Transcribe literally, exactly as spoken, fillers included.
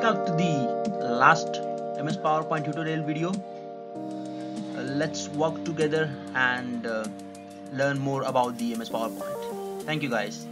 check out the last M S PowerPoint tutorial video. Uh, let's work together and uh, learn more about the M S PowerPoint. Thank you guys.